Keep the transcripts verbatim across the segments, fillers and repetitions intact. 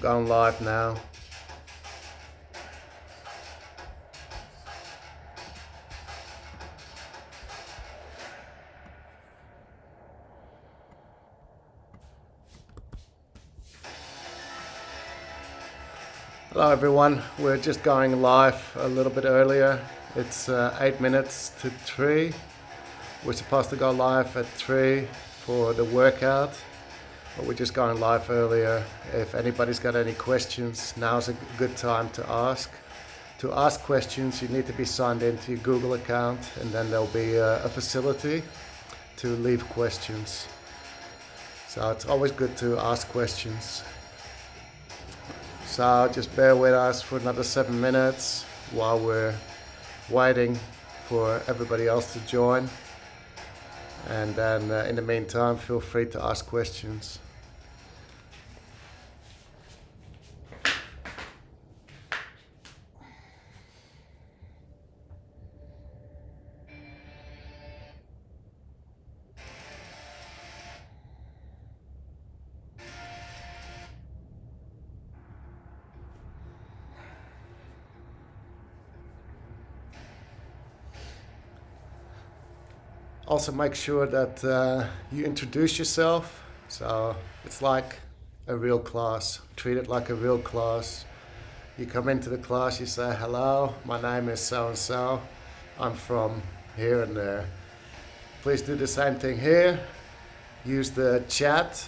gone live now. Hello everyone, we're just going live a little bit earlier. It's uh, eight minutes to three. We're supposed to go live at three for the workout, but we're just going live earlier. If anybody's got any questions, now's a good time to ask. To ask questions, you need to be signed into your Google account, and then there'll be a, a facility to leave questions. So it's always good to ask questions. So just bear with us for another seven minutes while we're waiting for everybody else to join. And then uh, in the meantime, feel free to ask questions. Also make sure that uh, you introduce yourself, so it's like a real class. Treat it like a real class. You come into the class, you say, hello, my name is so-and-so, I'm from here and there. Please do the same thing here. Use the chat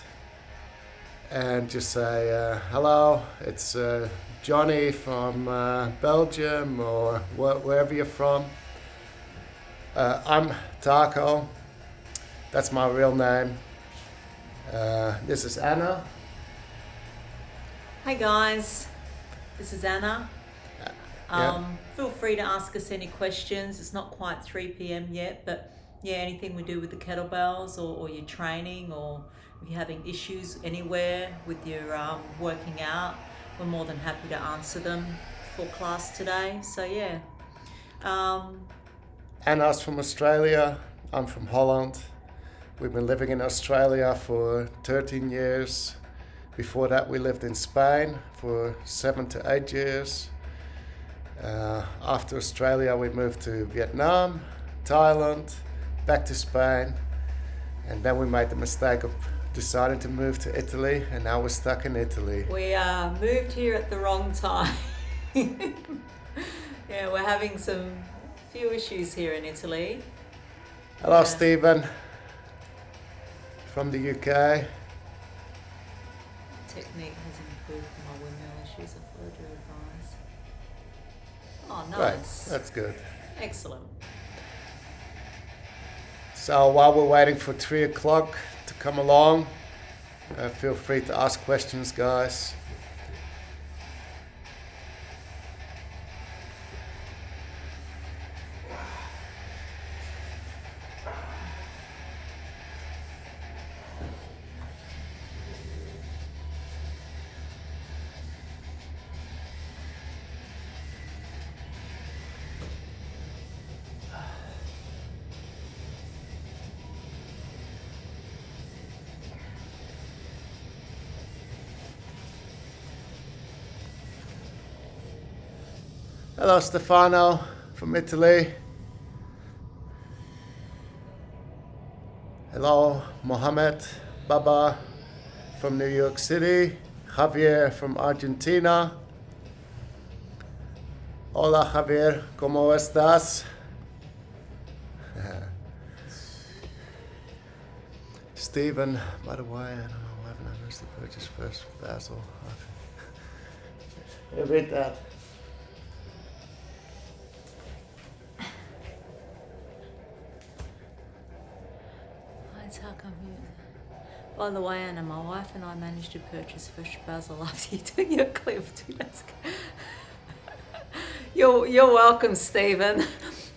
and just say, uh, hello, it's uh, Johnny from uh, Belgium or wh wherever you're from. Uh, I'm Taco, that's my real name. Uh, this is Anna. Hi guys, this is Anna. Uh, yeah. um, feel free to ask us any questions. It's not quite three p m yet, but yeah, anything we do with the kettlebells or, or your training, or if you're having issues anywhere with your um, working out, we're more than happy to answer them for class today. So yeah. Um, Anna's from Australia, I'm from Holland. We've been living in Australia for thirteen years. Before that we lived in Spain for seven to eight years. Uh, after Australia we moved to Vietnam, Thailand, back to Spain. And then we made the mistake of deciding to move to Italy, and now we're stuck in Italy. We uh, moved here at the wrong time. Yeah, we're having some few issues here in Italy. Hello, yeah. Stephen from the U K. The technique has improved my windmill issues. I followed your advice. Oh, nice. Right. That's good. Excellent. So while we're waiting for three o'clock to come along, uh, feel free to ask questions, guys. Hello Stefano from Italy. Hello Mohammed Baba from New York City. Javier from Argentina. Hola Javier, ¿cómo estás? Stephen, by the way, I don't know why haven't I missed the purchase first, Basil. Okay. I read that. By the way, Anna, my wife and I managed to purchase fresh basil after you took your clip. You're you're welcome, Stephen.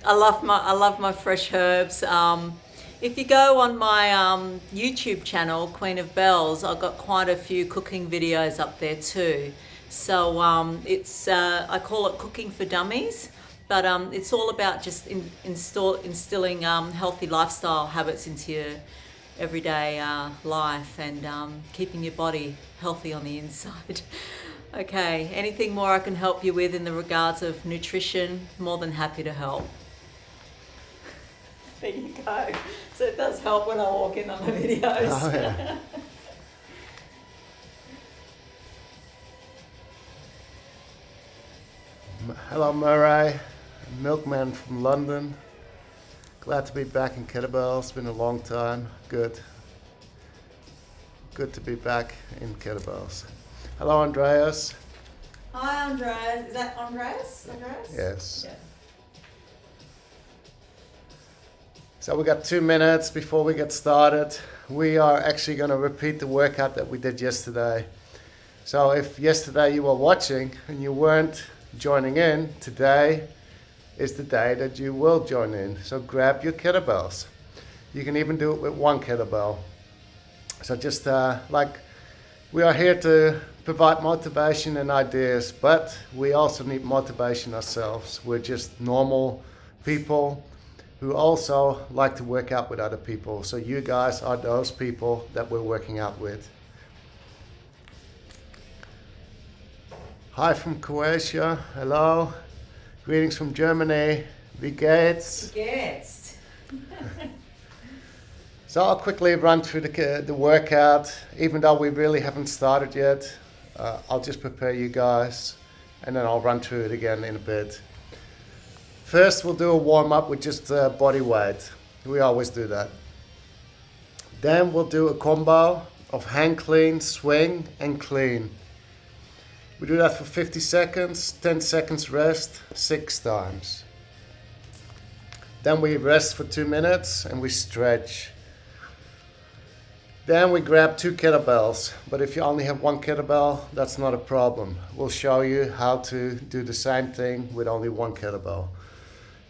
I love my I love my fresh herbs. Um, if you go on my um, YouTube channel, Queen of Bells, I've got quite a few cooking videos up there too. So um, it's uh, I call it cooking for dummies, but um, it's all about just in, instill, instilling um, healthy lifestyle habits into your everyday uh, life and um, keeping your body healthy on the inside. Okay, anything more I can help you with in the regards of nutrition, more than happy to help. There you go. So it does help when I walk in on the videos. Oh, yeah. Hello Murray, milkman from London. Glad to be back in kettlebell. It's been a long time. Good. Good to be back in kettlebells. Hello Andreas. Hi Andreas. Is that Andreas? Andreas? Yes. Yeah. So we got two minutes before we get started. We are actually going to repeat the workout that we did yesterday. So if yesterday you were watching and you weren't joining in, today is the day that you will join in. So grab your kettlebells. You can even do it with one kettlebell. So just uh, like we are here to provide motivation and ideas, but we also need motivation ourselves. We're just normal people who also like to work out with other people. So you guys are those people that we're working out with. Hi from Croatia, hello. Greetings from Germany, wie geht's? Wie geht's? So I'll quickly run through the, the workout. Even though we really haven't started yet, uh, I'll just prepare you guys and then I'll run through it again in a bit. First, we'll do a warm-up with just uh, body weight. We always do that. Then we'll do a combo of hand clean, swing, and clean. We do that for fifty seconds, ten seconds rest, six times. Then we rest for two minutes and we stretch. Then we grab two kettlebells, but if you only have one kettlebell, that's not a problem. We'll show you how to do the same thing with only one kettlebell.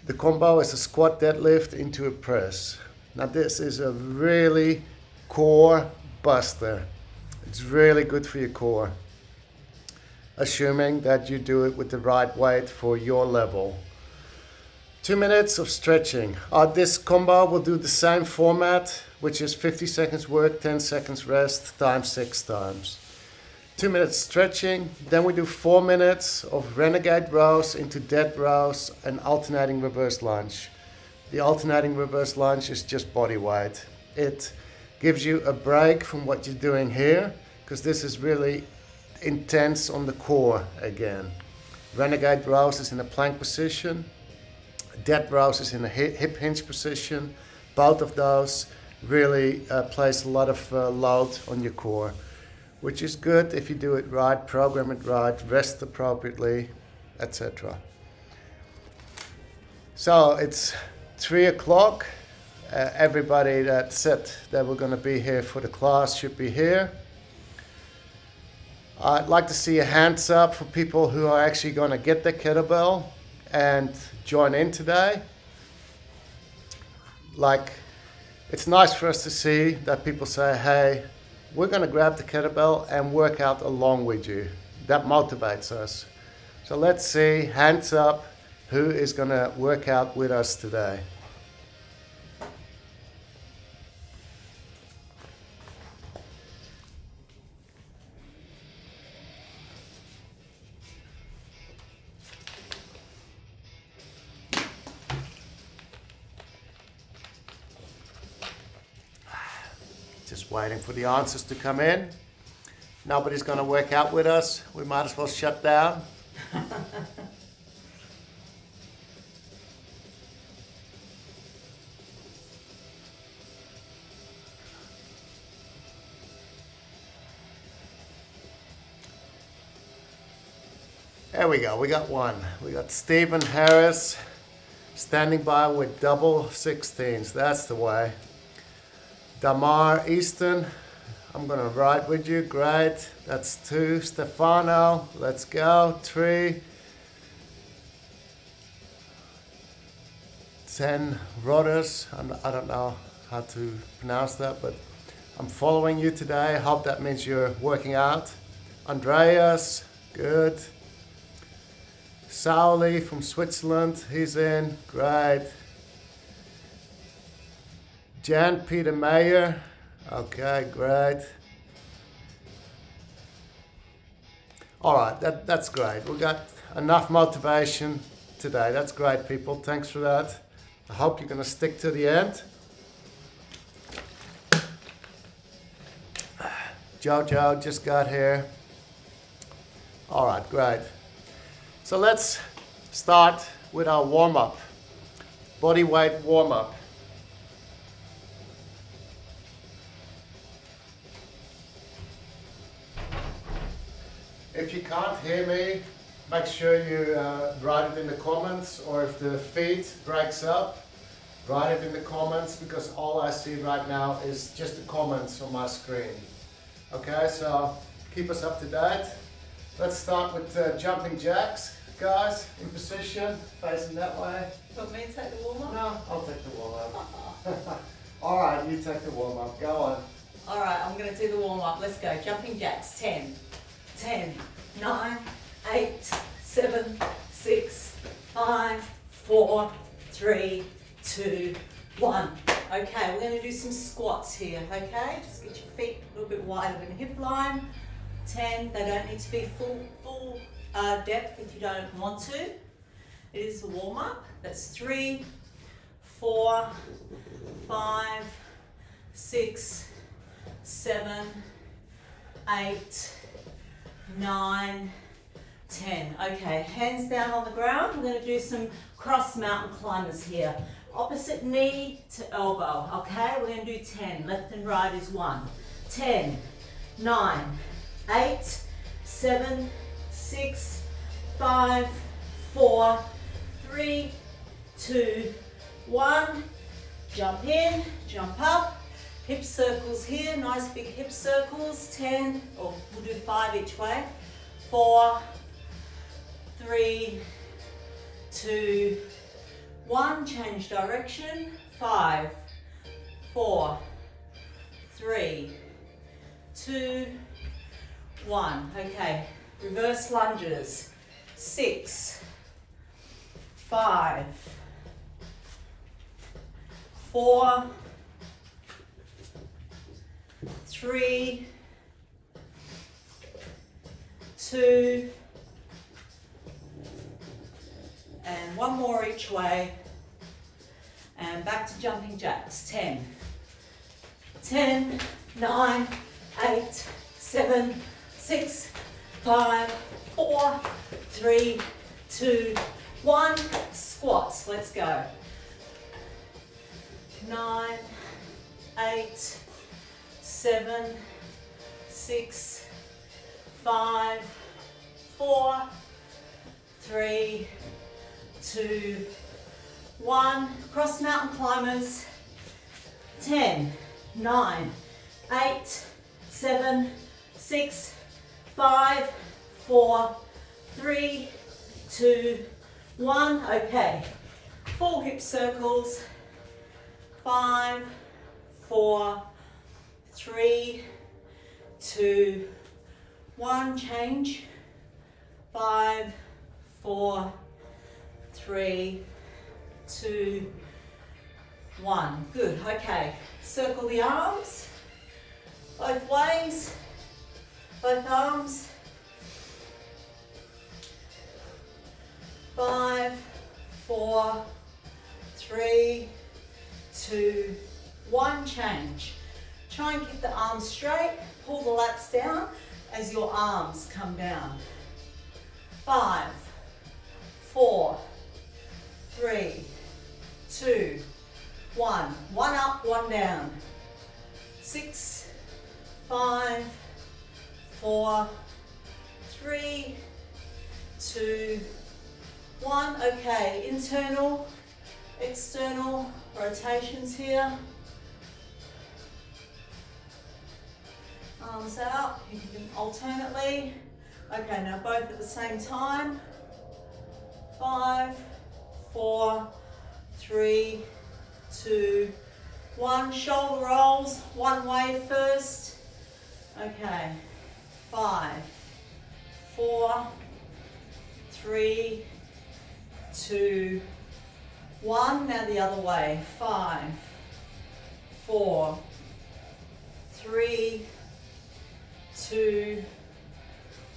The combo is a squat deadlift into a press. Now this is a really core buster. It's really good for your core. Assuming that you do it with the right weight for your level. Two minutes of stretching. Uh, this combo will do the same format, which is fifty seconds work, ten seconds rest, times six times. Two minutes stretching, then we do four minutes of renegade rows into dead rows and alternating reverse lunge. The alternating reverse lunge is just body weight. It gives you a break from what you're doing here, because this is really intense on the core again. Renegade rows is in a plank position, dead rows is in a hip hinge position. Both of those really uh, place a lot of uh, load on your core, which is good if you do it right, program it right, rest appropriately, et cetera. So it's three o'clock. Uh, everybody that said that we're going to be here for the class should be here. I'd like to see your hands up for people who are actually going to get their kettlebell and join in today. Like, it's nice for us to see that people say, hey, we're going to grab the kettlebell and work out along with you. That motivates us. So let's see, hands up, who is going to work out with us today. Waiting for the answers to come in. Nobody's going to work out with us. We might as well shut down. There we go. We got one. We got Stephen Harris standing by with double sixteens. That's the way. Damar Easton, I'm gonna ride with you, great. That's two. Stefano, let's go. Three. Ten Rodders, I don't know how to pronounce that, but I'm following you today. Hope that means you're working out. Andreas, good. Sauli from Switzerland, he's in, great. Jan Peter Mayer, Okay, great. All right, that, that's great. We got enough motivation today. That's great, people. Thanks for that. I hope you're gonna stick to the end. Jojo just got here. All right, great. So let's start with our warm-up, body weight warm-up. If you can't hear me, make sure you uh, write it in the comments, or if the feed breaks up, write it in the comments, because all I see right now is just the comments on my screen. Okay, so keep us up to date. Let's start with uh, jumping jacks. Guys, in position, facing that way. You want me to take the warm-up? No, I'll take the warm-up. All right, you take the warm-up, go on. All right, I'm gonna do the warm-up, let's go. Jumping jacks, ten, ten, nine, eight, seven, six, five, four, three, two, one. Okay, we're gonna do some squats here, okay? Just get your feet a little bit wider than hip line. ten, they don't need to be full, full uh, depth if you don't want to. It is a warm up. That's three, four, five, six, seven, eight, nine, ten. Okay, hands down on the ground. We're going to do some cross mountain climbers here. Opposite knee to elbow, okay? We're going to do ten. Left and right is one. ten, nine, eight, seven, six, five, four, three, two, one. Jump in, jump up. Hip circles here, nice big hip circles. ten, or we'll do five each way. four, three, two, one. Change direction. five, four, three, two, one. Okay, reverse lunges. six, five, four, three, two, and one more each way, and back to jumping jacks. ten, ten, nine, eight, seven, six, five, four, three, two, one. Squats, let's go. nine, eight, seven, six, five, four, three, two, one. Cross mountain climbers. ten, nine, eight, seven, six, five, four, three, two, one. Okay, four hip circles. five, four, three, two, one. Change. five, four, three, two, one. Good. Okay, circle the arms both ways, both arms. Five, four, three, two, one. Change. Try and keep the arms straight. Pull the lats down as your arms come down. five, four, three, two, one. One up, one down. six, five, four, three, two, one. Okay, internal, external rotations here. Arms out, you can alternately. Okay, now both at the same time. five, four, three, two, one. Shoulder rolls one way first. Okay, five, four, three, two, one. Now the other way. Five, four, three, two,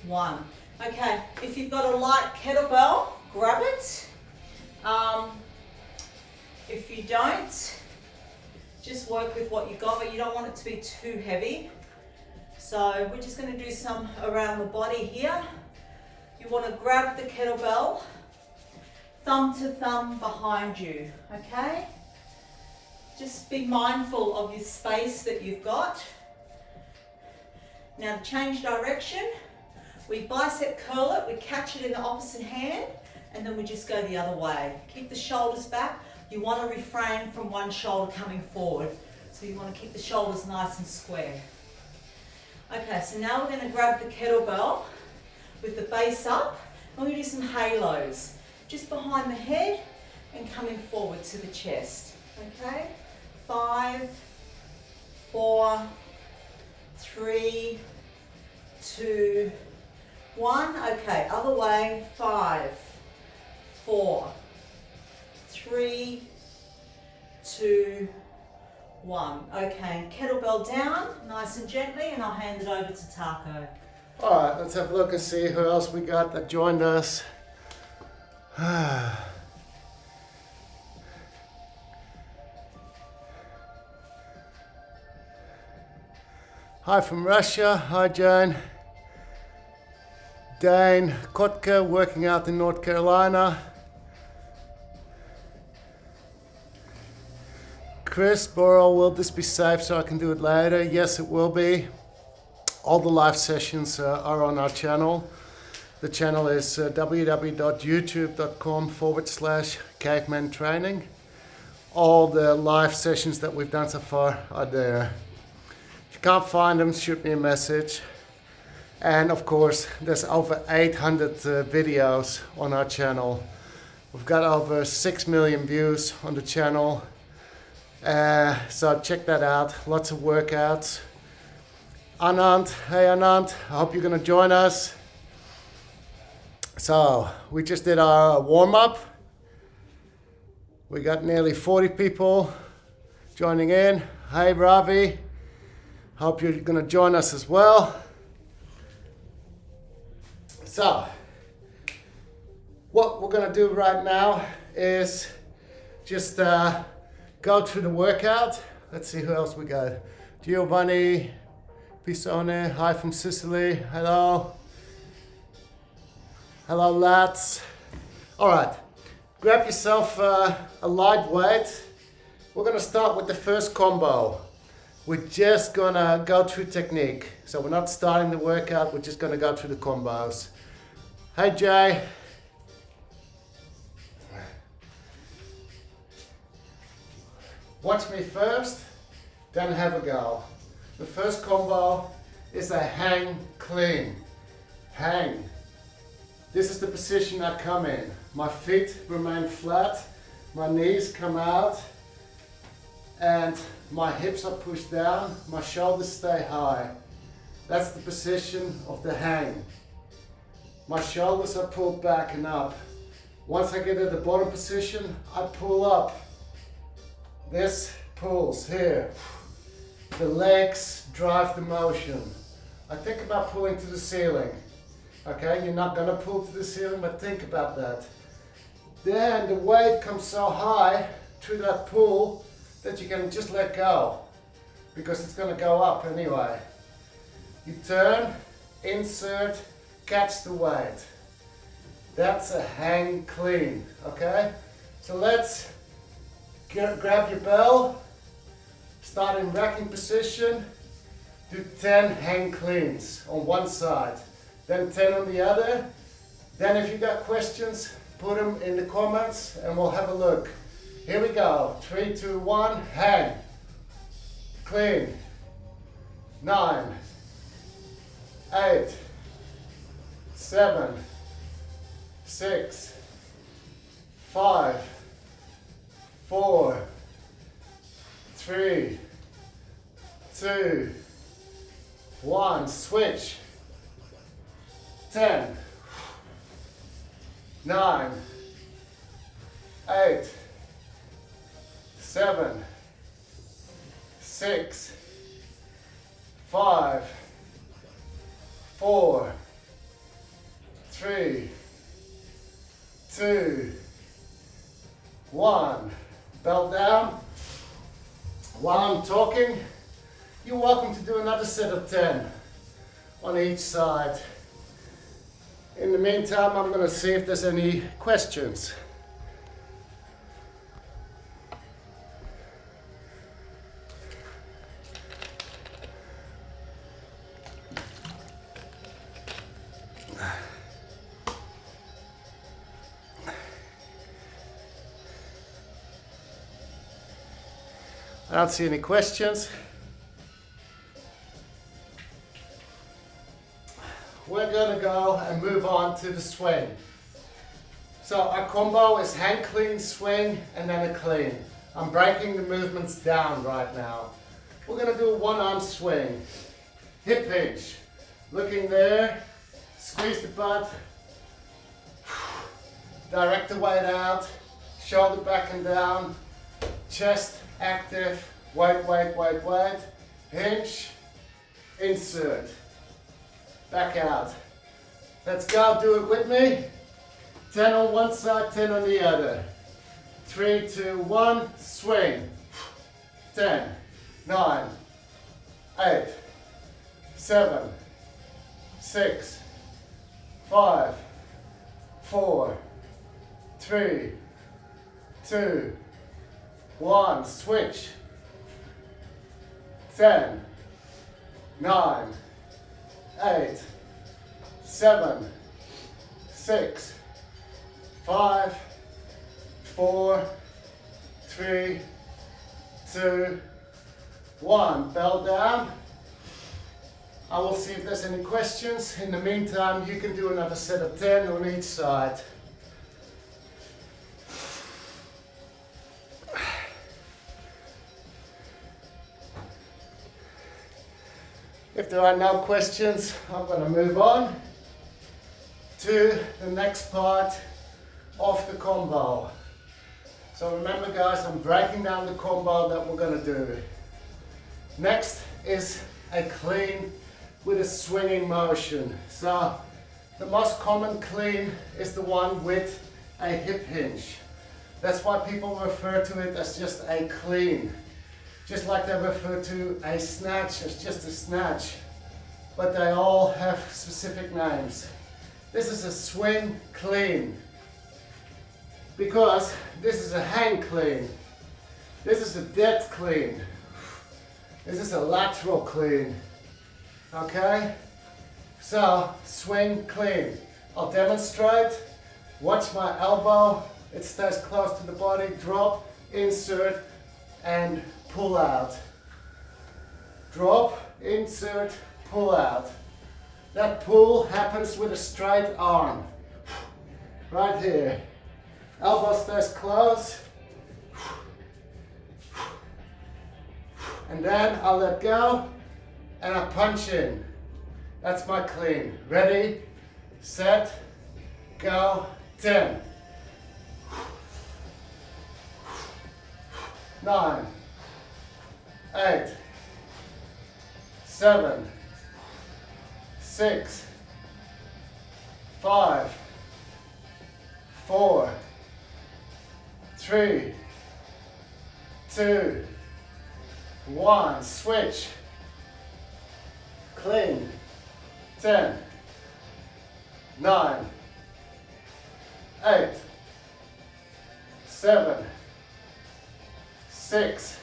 one. Okay, if you've got a light kettlebell, grab it. Um, if you don't, just work with what you've got, but you don't want it to be too heavy. So we're just going to do some around the body here. You want to grab the kettlebell, thumb to thumb behind you, okay? Just be mindful of your space that you've got. Now to change direction, we bicep curl it, we catch it in the opposite hand, and then we just go the other way. Keep the shoulders back. You want to refrain from one shoulder coming forward. So you want to keep the shoulders nice and square. Okay, so now we're going to grab the kettlebell with the base up, and we're going to do some halos. Just behind the head and coming forward to the chest. Okay, five, four, three, two, one. Okay, other way, five, four, three, two, one. Okay, kettlebell down, nice and gently, and I'll hand it over to Taco. All right, let's have a look and see who else we got that joined us. Hi from Russia, hi Jane. Dane Kotka, working out in North Carolina. Chris Borrell, will this be safe so I can do it later? Yes, it will be. All the live sessions uh, are on our channel. The channel is uh, www.youtube.com forward slash Caveman Training. All the live sessions that we've done so far are there. If you can't find them, shoot me a message. And of course, there's over eight hundred uh, videos on our channel. We've got over six million views on the channel. Uh, so check that out, lots of workouts. Anand, hey Anand, I hope you're gonna join us. So we just did our warm-up. We got nearly forty people joining in. Hey Ravi, hope you're gonna join us as well. So, what we're going to do right now is just uh, go through the workout. Let's see who else we got. Giovanni Pisone, hi from Sicily, hello. Hello lads. All right, grab yourself uh, a light weight. We're going to start with the first combo. We're just going to go through technique. So we're not starting the workout, we're just going to go through the combos. Hey Jay. Watch me first, then have a go. The first combo is a hang clean. Hang. This is the position I come in. My feet remain flat, my knees come out, and my hips are pushed down, my shoulders stay high. That's the position of the hang. My shoulders are pulled back and up. Once I get at the bottom position, I pull up. This pulls here. The legs drive the motion. I think about pulling to the ceiling. Okay, you're not gonna pull to the ceiling, but think about that. Then the weight comes so high through that pull that you can just let go because it's gonna go up anyway. You turn, insert, catch the weight. That's a hang clean, okay? So let's get, grab your bell, start in racking position, do ten hang cleans on one side, then ten on the other. Then if you got questions, put them in the comments and we'll have a look. Here we go, three, two, one, hang, clean, nine, eight, seven, six, five, four, three, two, one, switch, ten, nine, eight, seven, six, Five, four, three, two, one. Belt down. While I'm talking, you're welcome to do another set of ten on each side. In the meantime, I'm going to see if there's any questions. I don't see any questions. We're gonna go and move on to the swing. So our combo is hand clean, swing, and then a clean. I'm breaking the movements down right now. We're gonna do a one arm swing. Hip hinge, looking there, squeeze the butt, direct the weight out, shoulder back and down, chest active, wait, wait, wait, wait, hinge, insert, back out. Let's go, do it with me. ten on one side, ten on the other. Three, two, one, swing. ten, nine, eight, seven, six, five, four, three, two, one, switch. ten, nine, eight, seven, six, five, four, three, two, one. Bell down. I will see if there's any questions. In the meantime, you can do another set of ten on each side. If there are no questions, I'm going to move on to the next part of the combo. So remember guys, I'm breaking down the combo that we're going to do. Next is a clean with a swinging motion. So the most common clean is the one with a hip hinge. That's why people refer to it as just a clean. Just like they refer to a snatch as just a snatch, but they all have specific names. This is a swing clean, because this is a hand clean, this is a depth clean, this is a lateral clean, okay? So, swing clean. I'll demonstrate, watch my elbow, it stays close to the body, drop, insert, and pull out, drop, insert, pull out. That pull happens with a straight arm, right here. Elbow stays close, and then I'll let go, and I punch in. That's my clean. Ready, set, go, ten, nine, eight, seven, six, five, four, three, two, one. Switch. Clean. ten, nine, eight, seven, six,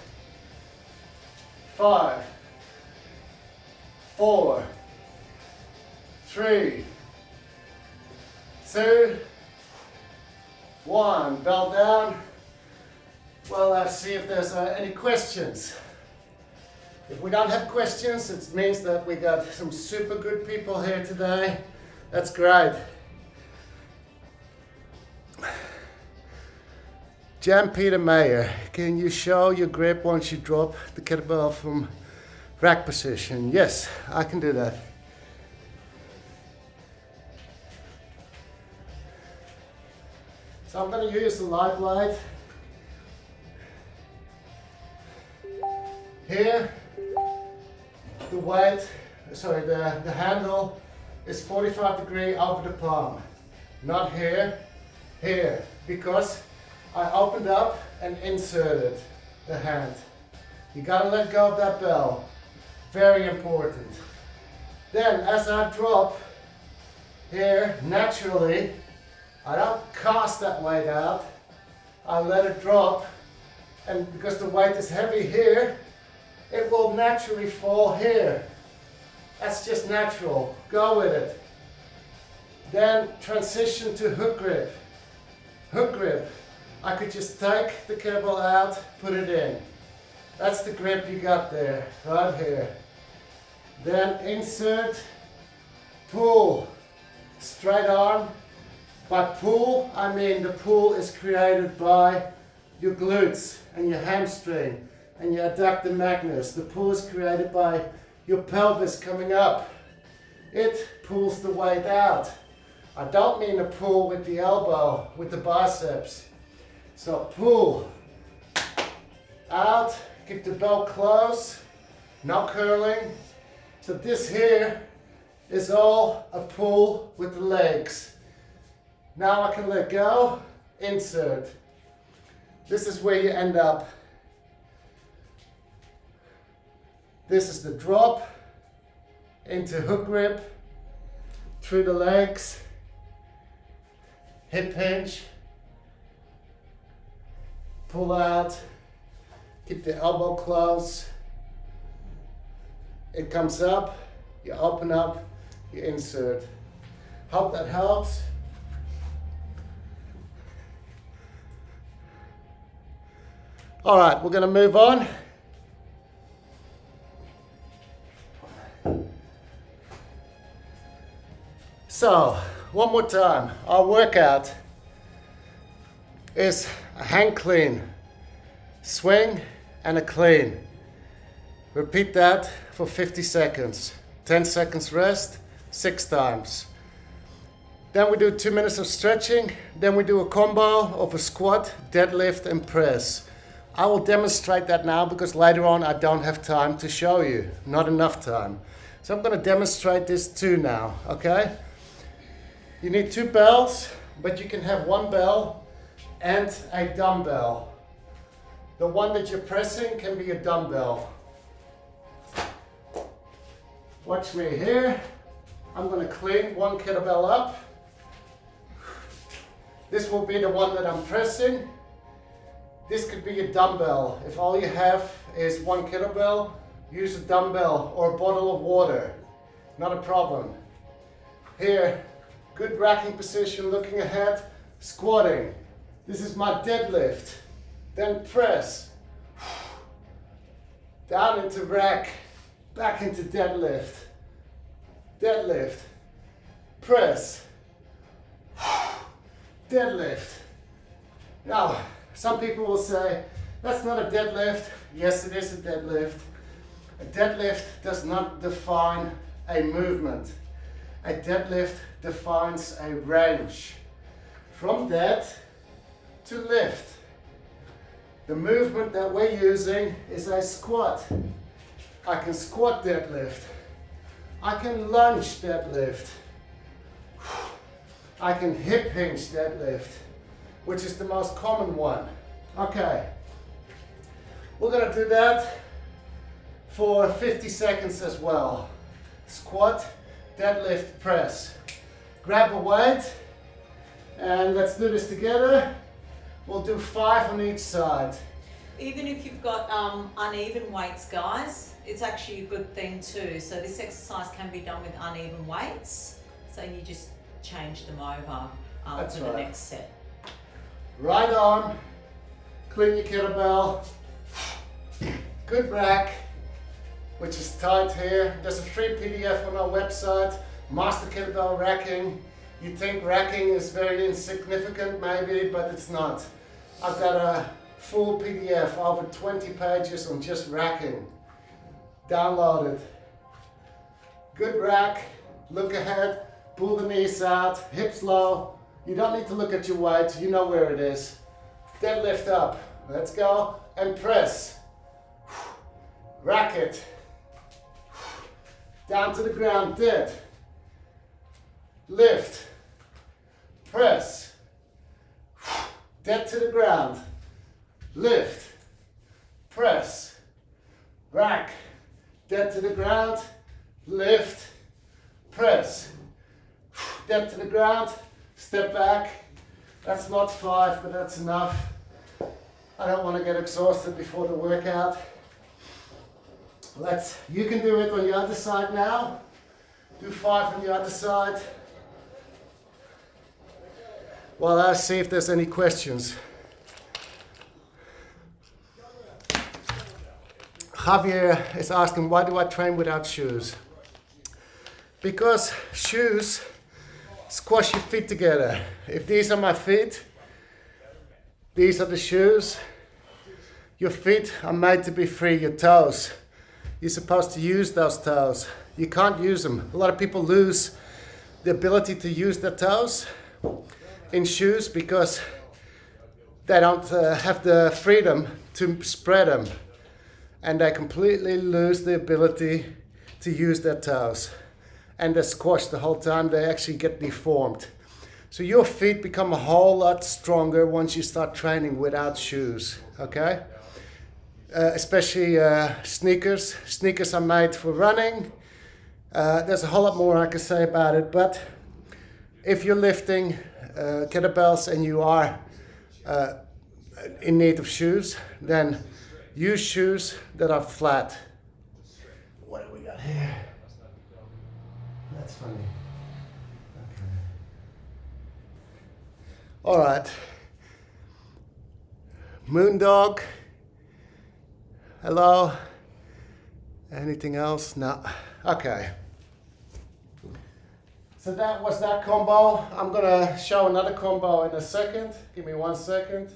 five, four, three, two, one. Bell down. Well, let's see if there's uh, any questions. If we don't have questions, it means that we got some super good people here today. That's great. Jan Peter Mayer, can you show your grip once you drop the kettlebell from rack position? Yes, I can do that. So I'm going to use the light light here. the weight, sorry, the, the handle is forty-five degrees over the palm. Not here, here, because I opened up and inserted the hand. You gotta let go of that bell. Very important. Then as I drop here, naturally, I don't cast that weight out. I let it drop, and because the weight is heavy here, it will naturally fall here. That's just natural. Go with it. Then transition to hook grip. Hook grip. I could just take the kettlebell out, put it in. That's the grip you got there, right here. Then insert, pull, straight arm. By pull, I mean the pull is created by your glutes and your hamstring and your adductor magnus. The pull is created by your pelvis coming up. It pulls the weight out. I don't mean a pull with the elbow, with the biceps. So pull out, keep the belt close, not curling. So this here is all a pull with the legs. Now I can let go, insert. This is where you end up. This is the drop into hook grip, through the legs, hip hinge, pull out, keep the elbow close, it comes up, you open up, you insert. Hope that helps. All right, we're gonna move on. So, one more time, our workout is a hand clean, swing and a clean. Repeat that for fifty seconds. ten seconds rest, six times. Then we do two minutes of stretching, then we do a combo of a squat, deadlift and press. I will demonstrate that now because later on I don't have time to show you, not enough time. So I'm gonna demonstrate this too now, okay? You need two bells, but you can have one bell and a dumbbell. The one that you're pressing can be a dumbbell. Watch me here. I'm gonna clean one kettlebell up. This will be the one that I'm pressing. This could be a dumbbell. If all you have is one kettlebell, use a dumbbell or a bottle of water. Not a problem. Here. Good racking position, looking ahead, squatting. This is my deadlift. Then press. Down into rack, back into deadlift. Deadlift. Press. Deadlift. Now, some people will say, that's not a deadlift. Yes, it is a deadlift. A deadlift does not define a movement. A deadlift defines a range. From dead to lift. The movement that we're using is a squat. I can squat deadlift. I can lunge deadlift. I can hip hinge deadlift, which is the most common one. Okay, we're gonna do that for fifty seconds as well. Squat, deadlift, press. Grab a weight and let's do this together. We'll do five on each side. Even if you've got um, uneven weights, guys, it's actually a good thing too. So this exercise can be done with uneven weights. So you just change them over um, That's for right. the next set. Right arm, clean your kettlebell. Good rack, which is tight here. There's a free P D F on our website, Master Kettlebell Racking. You think racking is very insignificant maybe, but it's not. I've got a full P D F, over twenty pages on just racking. Download it. Good rack, look ahead, pull the knees out, hips low. You don't need to look at your weight, you know where it is. Deadlift up, let's go, and press. Rack it. down to the ground, dead. Lift, press, dead to the ground, lift, press, rack, dead to the ground, lift, press, dead to the ground, step back. That's not five, but that's enough. I don't want to get exhausted before the workout. Let's, you can do it on your other side now. Do five on your other side. Well, I'll see if there's any questions. Javier is asking, why do I train without shoes? Because shoes squash your feet together. If these are my feet, these are the shoes. Your feet are made to be free, your toes. You're supposed to use those toes. You can't use them. A lot of people lose the ability to use their toes in shoes because they don't uh, have the freedom to spread them. And they completely lose the ability to use their toes. And they're squashed the whole time. They actually get deformed. So your feet become a whole lot stronger once you start training without shoes, okay? Uh, especially uh, sneakers. Sneakers are made for running. Uh, there's a whole lot more I can say about it, but if you're lifting uh, kettlebells and you are uh, in need of shoes, then use shoes that are flat. What do we got here? That's funny. All right, Moondog, hello, anything else? No, okay. So that was that combo. I'm gonna show another combo in a second. Give me one second.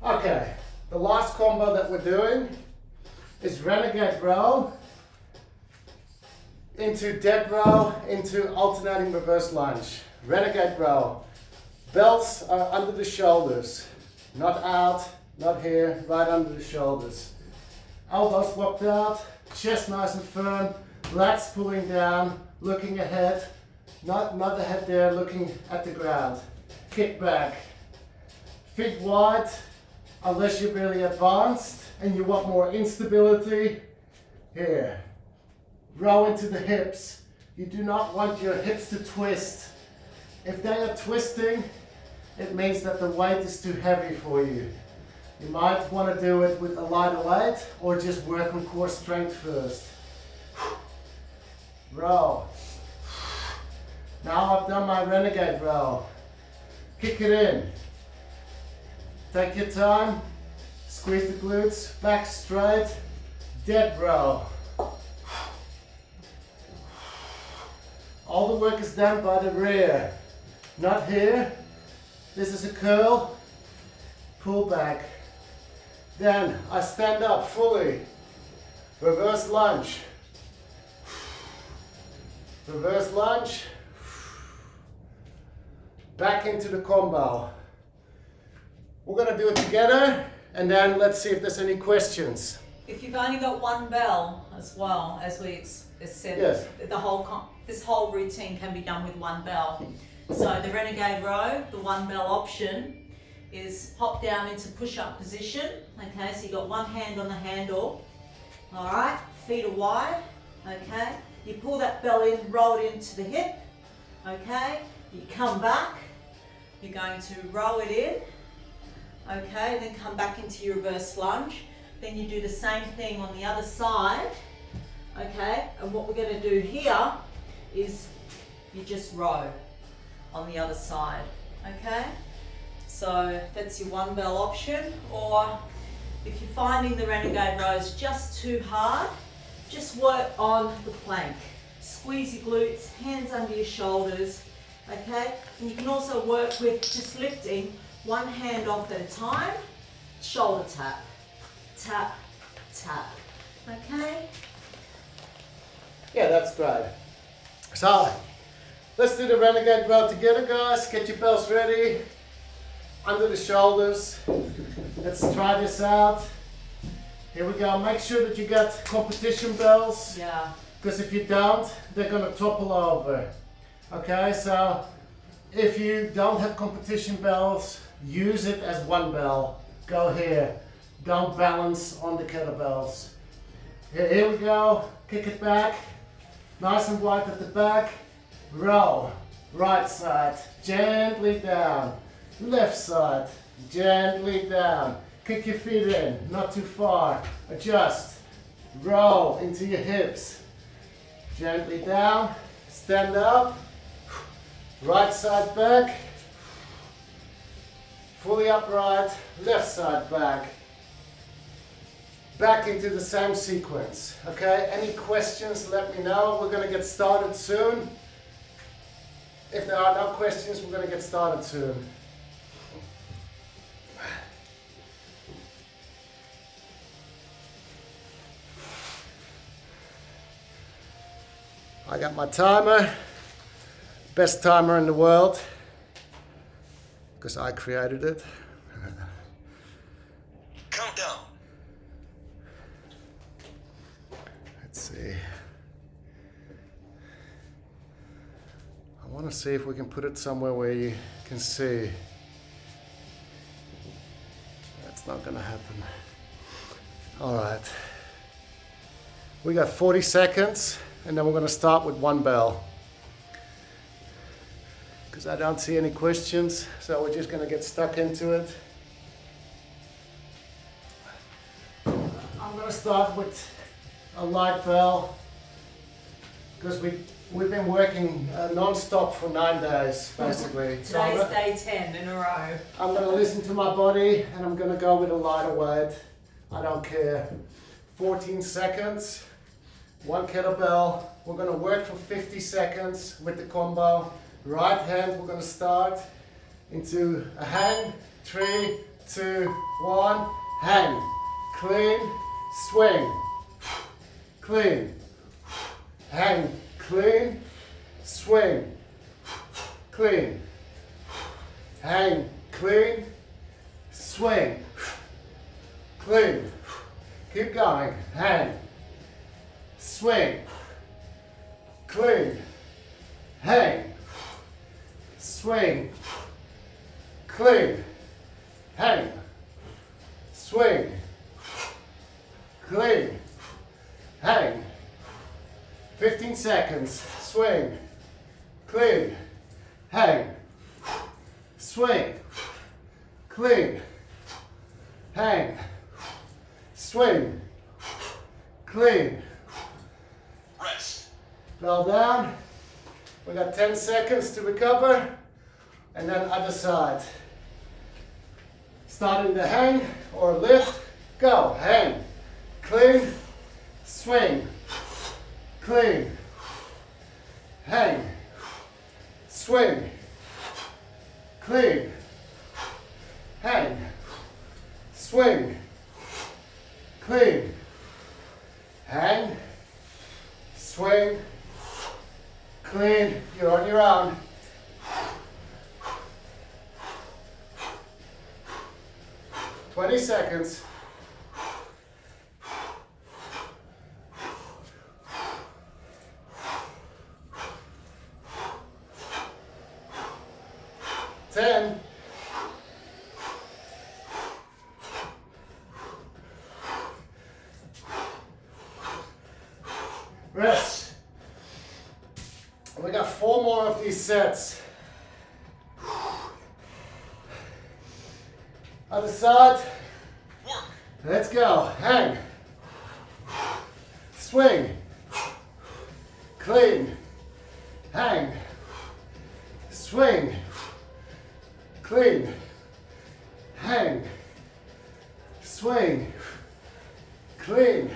Okay, the last combo that we're doing is Renegade Row into dead row, into alternating reverse lunge. Renegade row. Belts are under the shoulders. Not out, not here, right under the shoulders. Elbows locked out, chest nice and firm, lats pulling down, looking ahead. Not, not the head there, looking at the ground. Kick back. Feet wide, unless you're really advanced and you want more instability. Here. Row into the hips. You do not want your hips to twist. If they are twisting, it means that the weight is too heavy for you. You might want to do it with a lighter weight or just work on core strength first. Row. Now I've done my renegade row. Kick it in. Take your time. Squeeze the glutes. Back straight. Dead row. All the work is done by the rear, not here. This is a curl, pull back. Then I stand up fully, reverse lunge, reverse lunge, back into the combo. We're gonna do it together and then let's see if there's any questions. If you've only got one bell as well, as we said, yes. the whole comp this whole routine can be done with one bell. So the renegade row, the one bell option, is hop down into push-up position. Okay, so you've got one hand on the handle. All right, feet are wide. Okay, you pull that bell in, roll it into the hip. Okay, you come back. You're going to roll it in. Okay, then come back into your reverse lunge. Then you do the same thing on the other side, okay? And what we're going to do here is you just row on the other side, okay? So that's your one bell option, or if you're finding the renegade rows just too hard, just work on the plank. Squeeze your glutes, hands under your shoulders, okay? And you can also work with just lifting one hand off at a time, shoulder tap. Tap, tap, okay? Yeah, that's great. So, let's do the renegade row together, guys. Get your bells ready, under the shoulders. Let's try this out. Here we go. Make sure that you got competition bells. Yeah. Because if you don't, they're gonna topple over. Okay, so if you don't have competition bells, use it as one bell. Go here. Don't balance on the kettlebells. Here, here we go. Kick it back. Nice and wide at the back. Roll. Right side. Gently down. Left side. Gently down. Kick your feet in. Not too far. Adjust. Roll into your hips. Gently down. Stand up. Right side back. Fully upright. Left side back. Back into the same sequence. Okay, any questions, let me know. We're going to get started soon. If there are no questions, we're going to get started soon. I got my timer. Best timer in the world. Because I created it. Countdown. Let's see. I want to see if we can put it somewhere where you can see. That's not going to happen. All right. We got forty seconds, and then we're going to start with one bell. Because I don't see any questions, so we're just going to get stuck into it. I'm going to start with a light bell, because we, we've been working uh, non-stop for nine days, basically. Today's so day ten in a row. I'm going to listen to my body, and I'm going to go with a lighter weight. I don't care. fourteen seconds, one kettlebell. We're going to work for fifty seconds with the combo. Right hand, we're going to start into a hang. Three, two, one, hang. Clean, swing. Clean, hang, clean, swing, clean, hang, clean, swing, clean, keep going, hang, swing, clean, hang, swing, clean, hang, swing, clean, hang, fifteen seconds, swing, clean, hang, swing, clean, hang, swing, clean, rest, bell down, we got ten seconds to recover, and then other side, starting the hang or lift, go, hang, clean, swing, clean, hang, swing, clean, hang, swing, clean, hang, swing, clean, you're on your own. twenty seconds. ten, rest. We got four more of these sets. Other side. Work. Let's go. Hang. Swing. Clean. Hang. Swing. Clean, hang, swing, clean,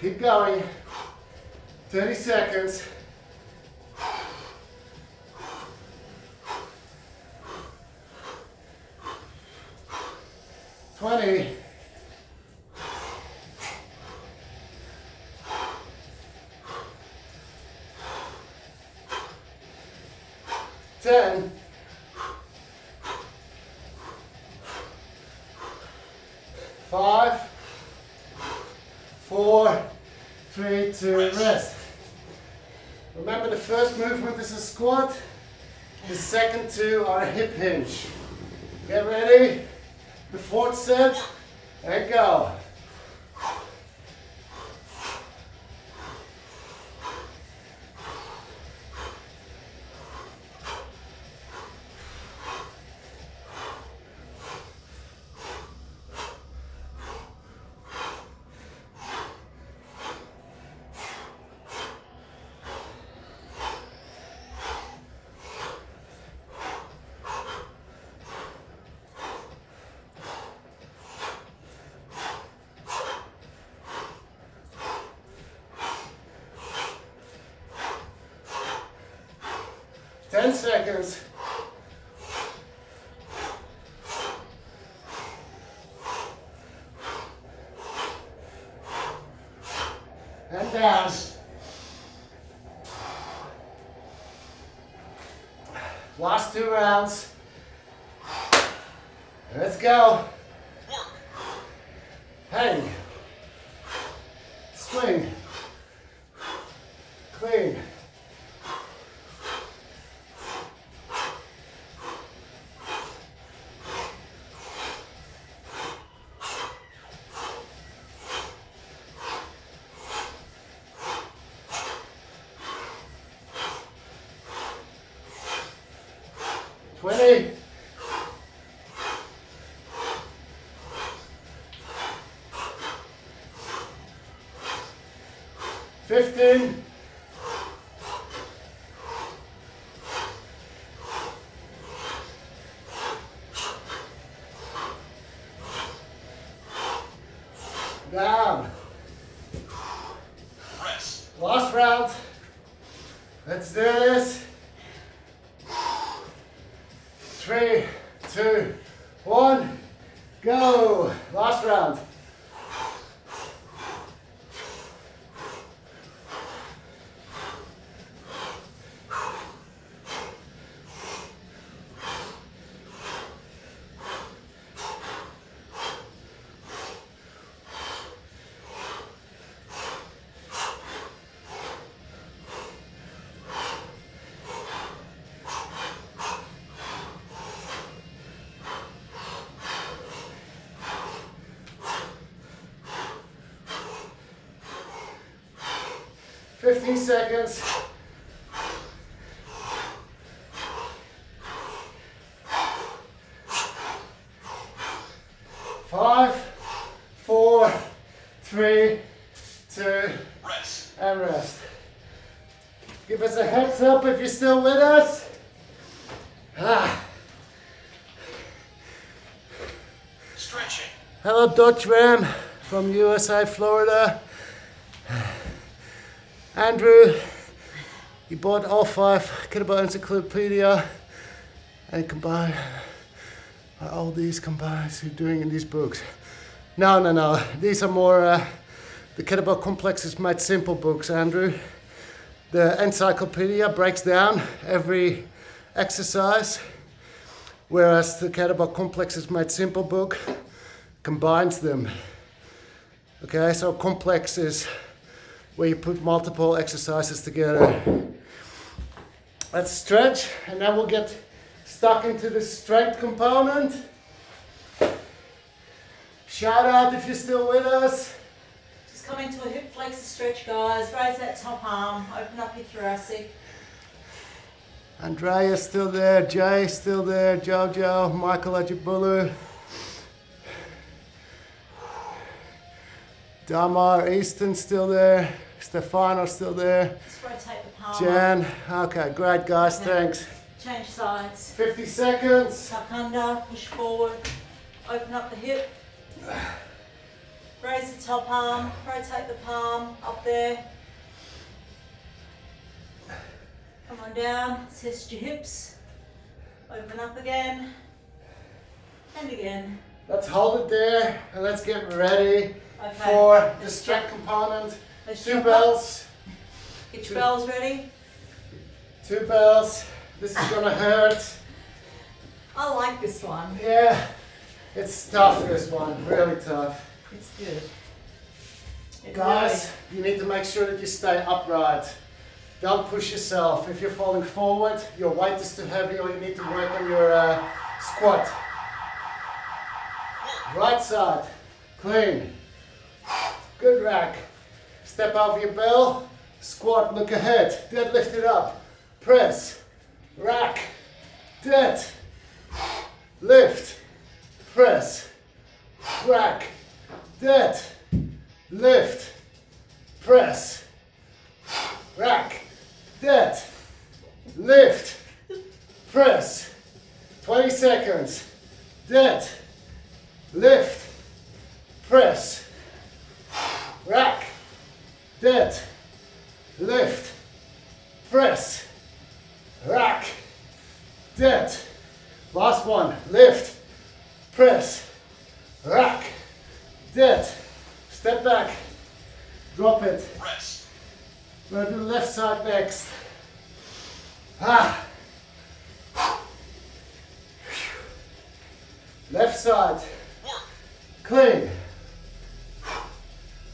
keep going, thirty seconds, twenty, ten, rest. Remember, the first movement is a squat, the second two are a hip hinge. Get ready, the fourth set, and go. ten seconds. And down. Last two rounds. Let's go. Hang. Swing. Clean. twenty. fifteen. Down. Rest. Last round. Let's do this. Three, two, one, go. Last round. fifteen seconds. Five, four, three, two, rest. And rest. Give us a heads up if you're still with us. Ah. Stretching. Hello, Dutch Ram from U S A, Florida. Andrew, you bought all five Kettlebell Encyclopedia, and combined, are all these combined you're doing in these books? No, no, no. These are more uh, the Kettlebell Complex is Made Simple books, Andrew. The encyclopedia breaks down every exercise, whereas the Kettlebell Complex is Made Simple book combines them. Okay, so complex is where you put multiple exercises together. Let's stretch, and then we'll get stuck into the strength component. Shout out if you're still with us. Just come into a hip flexor stretch, guys. Raise that top arm, open up your thoracic. Andrea's still there, Jay's still there, Jojo, Michael Ajibulu, Damar Easton still there, Stefano still there. Let's rotate the palm. Jan, okay, great guys, okay. Thanks. Change sides. fifty seconds. Tuck under, push forward, open up the hip. Raise the top arm, rotate the palm, up there. Come on down, test your hips. Open up again, and again. Let's hold it there, and let's get ready. Okay. For the strength component, let's two bells. Get your bells ready. Two bells. This is going to hurt. I like this one. Yeah, it's tough, this one. Really tough. It's good. It Guys, really... you need to make sure that you stay upright. Don't push yourself. If you're falling forward, your weight is too heavy, or you need to work on your uh, squat. Right side, clean. Good rack. Step over your bell, squat, look ahead, deadlift it up, press, rack, dead, lift, press, rack, dead, lift, press, rack, dead, lift, press, twenty seconds, dead, lift, press, rack, dead, lift, press, rack, dead. Last one, lift, press, rack, dead. Step back, drop it. Press. We're gonna do the left side next. Ah. Left side, work. Clean,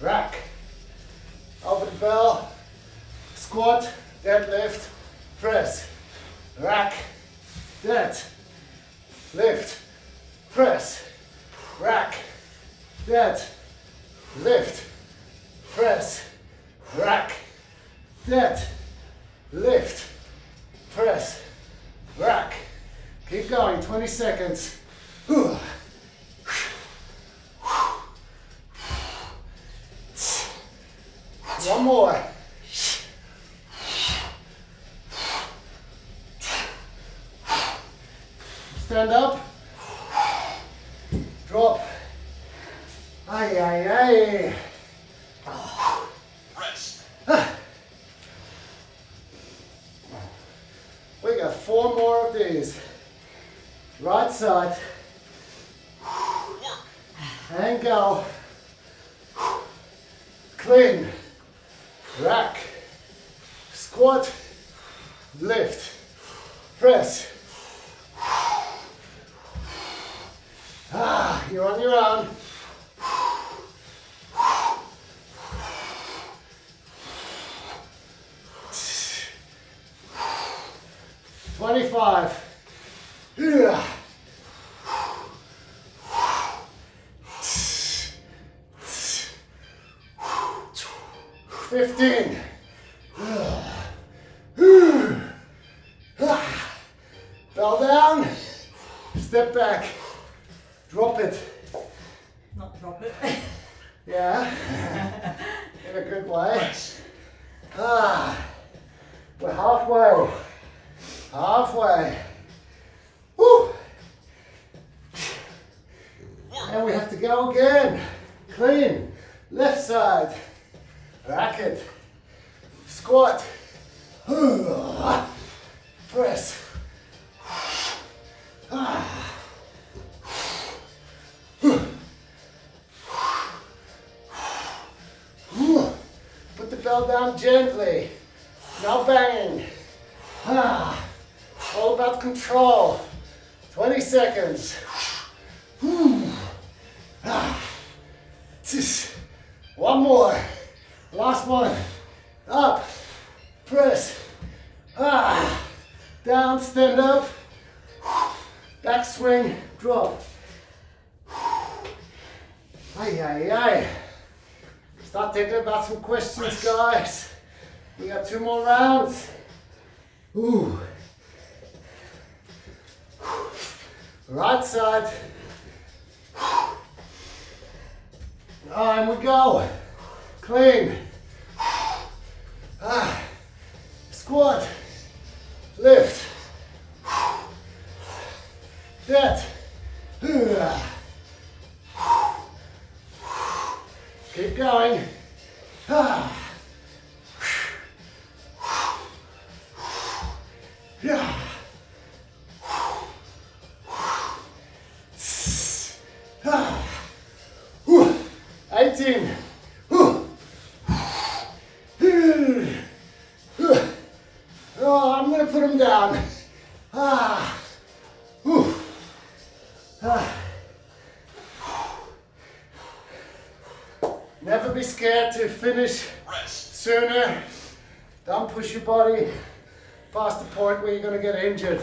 rack, over the bell, squat, deadlift, press, rack, dead, lift, press, rack, dead, lift, press, rack, dead, lift, press, rack. Keep going, twenty seconds. Whew. One more. Stand up. Drop. Ay, ay, ay. Rest. We got four more of these. Right side. And go. Clean. Rack, squat, lift, press. Ah, you're on your own. Twenty-five. Yeah. Fifteen. Bell down. Step back. Drop it. Not drop it. Yeah. In a good way. Ah. We're halfway. Halfway. Woo. And we have to go again. Clean. Left side. Rack it, squat, press, put the bell down gently, no banging, all about control, twenty seconds, one more. Last one, up, press, ah, down, stand up, back swing, drop. Ay, ay, ay. Start thinking about some questions, guys. We got two more rounds. Ooh. Right side. And we go. Clean, ah, squat, lift, dead, keep going, ah, yeah. eighteen. Put them down. Ah. Whew. Ah. Never be be scared to finish Rest. sooner. Don't push your body past the point where you're going to get injured.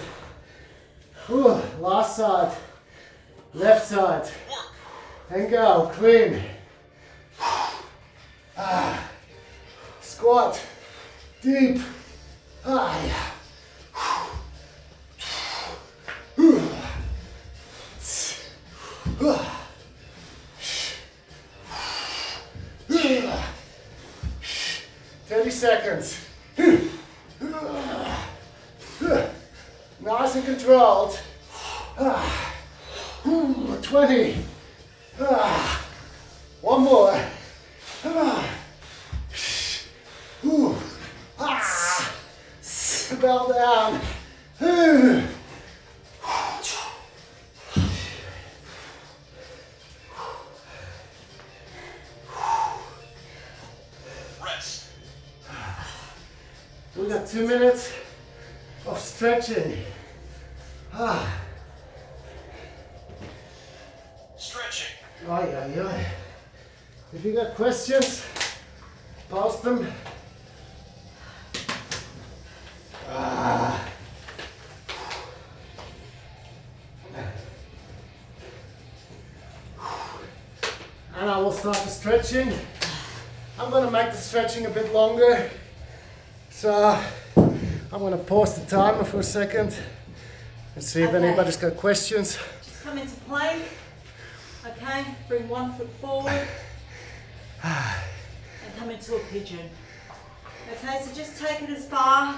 Whew. Last side, left side, Work. and go, clean. Ah. Squat, deep. Ah, yeah. thirty seconds. Nice and controlled. twenty. One more. Bell down. Rest. We got two minutes of stretching. Ah. Stretching. Oh, yeah, yeah. If you got questions, post them. Ah. And I will start the stretching. I'm going to make the stretching a bit longer, so I'm going to pause the timer for a second and see if okay. anybody's got questions. Just come into plank. Okay, bring one foot forward and come into a pigeon. Okay, so just take it as far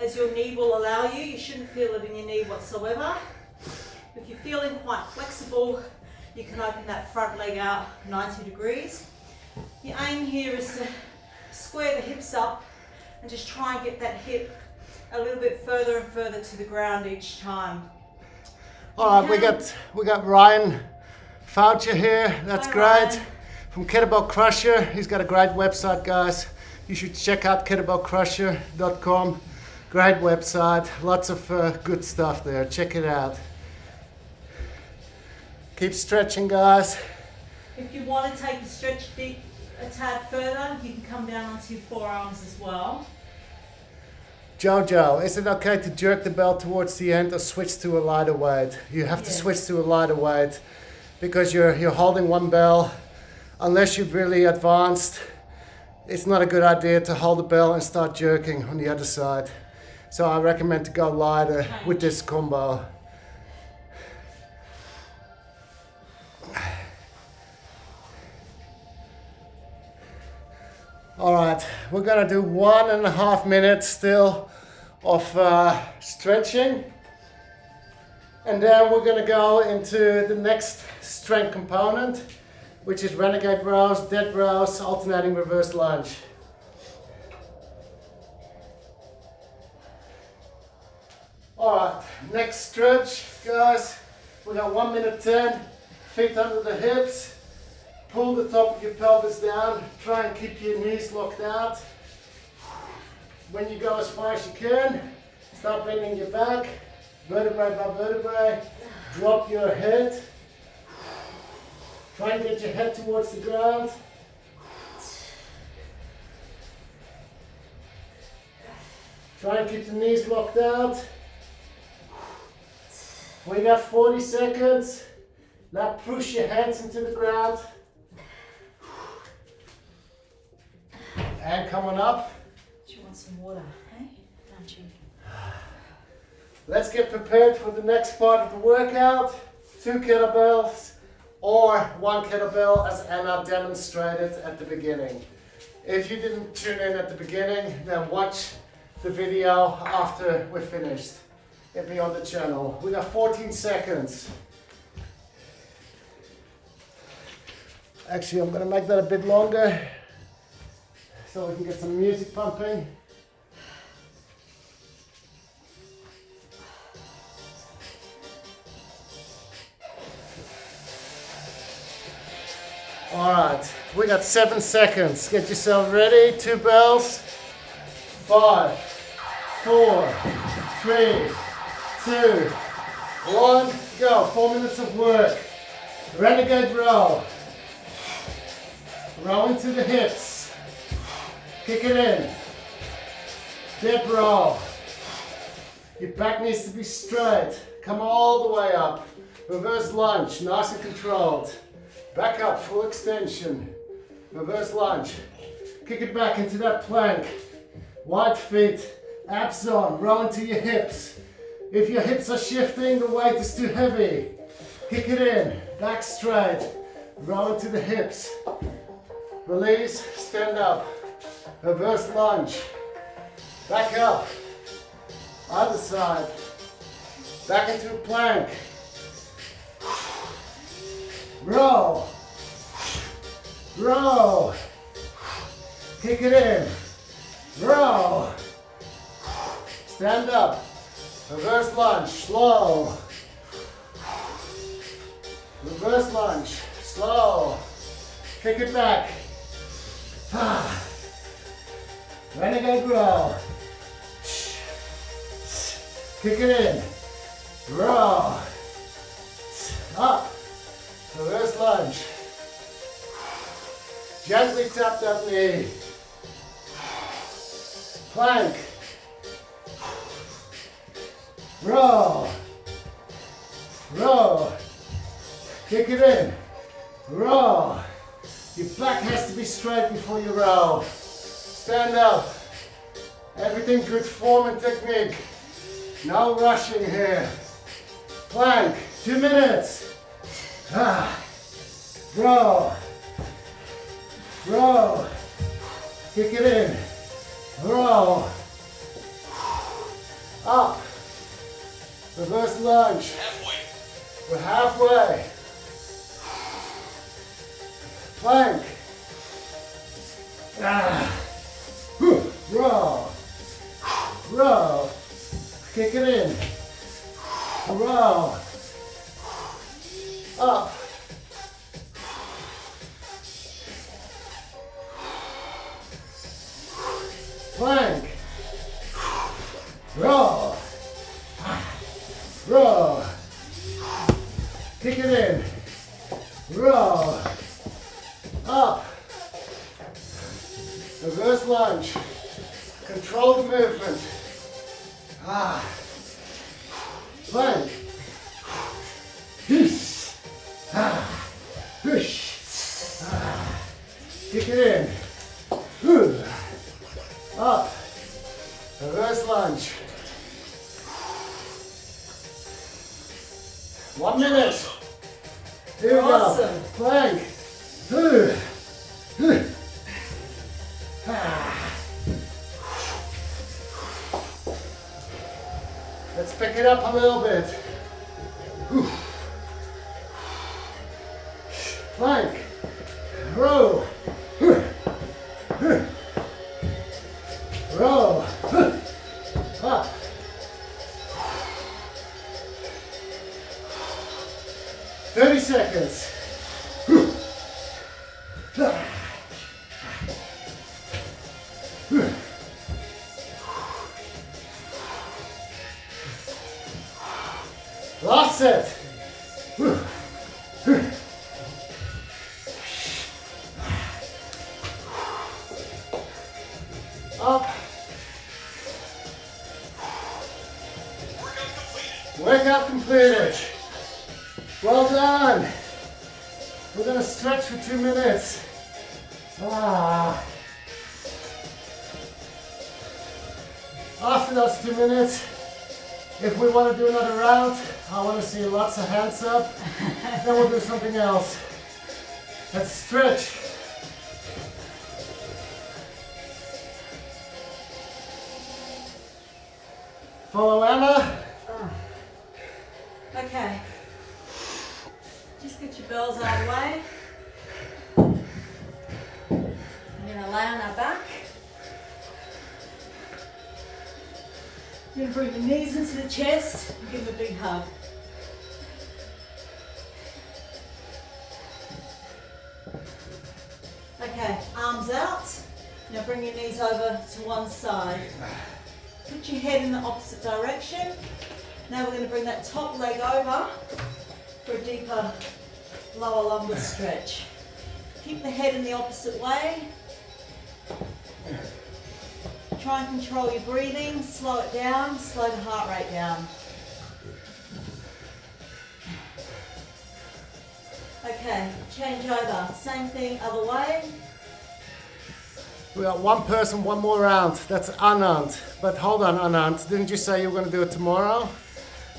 as your knee will allow you. You shouldn't feel it in your knee whatsoever. If you're feeling quite flexible, you can open that front leg out ninety degrees. Your aim here is to square the hips up and just try and get that hip a little bit further and further to the ground each time. All right, we got we got Ryan Foucher here. That's Hi, great. Ryan. From Kettlebell Crusher. He's got a great website, guys. You should check out kettlebell crusher dot com. Great website, lots of uh, good stuff there. Check it out. Keep stretching, guys. If you want to take the stretch deep a tad further, you can come down onto your forearms as well. Jojo, is it okay to jerk the bell towards the end or switch to a lighter weight? You have yes. to switch to a lighter weight because you're, you're holding one bell. Unless you're really advanced, it's not a good idea to hold the bell and start jerking on the other side. So I recommend to go lighter okay. with this combo. All right, we're gonna do one and a half minutes still of uh, stretching. And then we're gonna go into the next strength component, which is renegade rows, dead rows, alternating reverse lunge. All right, next stretch, guys. We got one minute ten, feet under the hips. Pull the top of your pelvis down. Try and keep your knees locked out. When you go as far as you can, start bending your back, vertebrae by vertebrae. Drop your head. Try and get your head towards the ground. Try and keep the knees locked out. We got forty seconds. Now push your hands into the ground. And coming up. Do you want some water, eh? Don't you? Let's get prepared for the next part of the workout. Two kettlebells or one kettlebell, as Anna demonstrated at the beginning. If you didn't tune in at the beginning, then watch the video after we're finished. It'll be on the channel. We got fourteen seconds. Actually, I'm going to make that a bit longer so we can get some music pumping. All right, we got seven seconds. Get yourself ready. Two bells. Five, four, three, two, one, go. Four minutes of work. Renegade row. Row into the hips. Kick it in. Dip roll. Your back needs to be straight. Come all the way up. Reverse lunge, nice and controlled. Back up, full extension. Reverse lunge. Kick it back into that plank. Wide feet, abs on, row into your hips. If your hips are shifting, the weight is too heavy. Kick it in, back straight. Row into the hips. Release, stand up. Reverse lunge. Back up. Other side. Back into a plank. Row. Row. Kick it in. Row. Stand up. Reverse lunge. Slow. Reverse lunge. Slow. Kick it back. Renegade row. Kick it in. Row. Up. Reverse lunge. Gently tap that knee. Plank. Row. Row. Kick it in. Row. Your back has to be straight before you row. Stand up. Everything good form and technique. No rushing here. Plank. Two minutes. Ah. Row. Row. Kick it in. Row. Up. Reverse lunge. Halfway. We're halfway. Plank. Ah. Row. Row. Kick it in. Row. Up. Plank. Row. Row. Kick it in. Row. Up. Reverse lunge. Control the movement. Ah. Plank. Hiss. Ah. Push. Ah. Kick it in. Ooh. Up. Reverse lunge. One minute. Here we go. Awesome. Plank. Ooh. Ooh. Ah. Let's pick it up a little bit. Ooh. Plank. Row. Ooh. Ooh. Row. Ooh. Up. Thirty seconds. Last set. Up. Workout completed. Well done. We're going to stretch for two minutes. Ah. After those two minutes, if we want to do another round, I want to see lots of hands up, then we'll do something else. Let's stretch. Follow Anna. Oh. Okay. Just get your bells out of the way. We're going to lay on our back. You're going to bring your knees into the chest and give them a big hug. Okay, arms out. Now bring your knees over to one side. Put your head in the opposite direction. Now we're going to bring that top leg over for a deeper lower lumbar stretch. Keep the head in the opposite way. Try and control your breathing, slow it down, slow the heart rate down. Okay, change over. Same thing, other way. We got one person, one more round. That's Anand. But hold on, Anand. Didn't you say you were going to do it tomorrow?